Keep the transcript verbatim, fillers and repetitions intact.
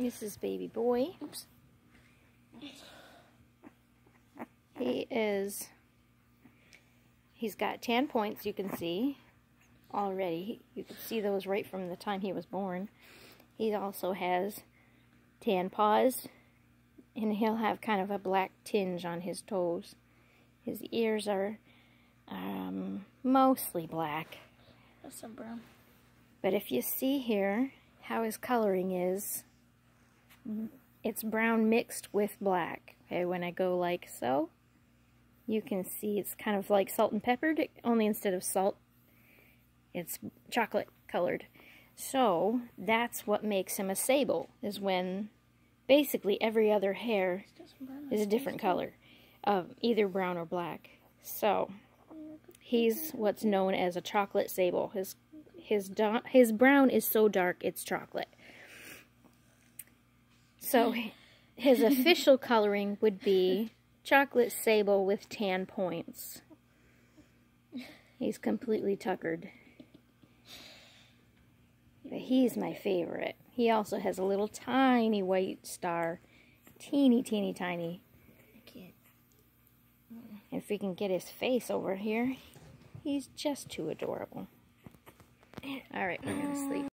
This is baby boy. Oops. He is, he's got tan points, you can see already. You can see those right from the time he was born. He also has tan paws, and he'll have kind of a black tinge on his toes. His ears are um, mostly black. That's some brown. But if you see here how his coloring is, mm-hmm. It's brown mixed with black. Okay, when I go like so, you can see it's kind of like salt and peppered, only instead of salt, it's chocolate colored. So that's what makes him a sable, is when basically every other hair is a different color, um, either brown or black. So he's what's known as a chocolate sable. His his his brown is so dark it's chocolate. So his official coloring would be chocolate sable with tan points. He's completely tuckered. But he's my favorite. He also has a little tiny white star. Teeny, teeny, tiny. I can't. If we can get his face over here, he's just too adorable. Alright, we're gonna sleep.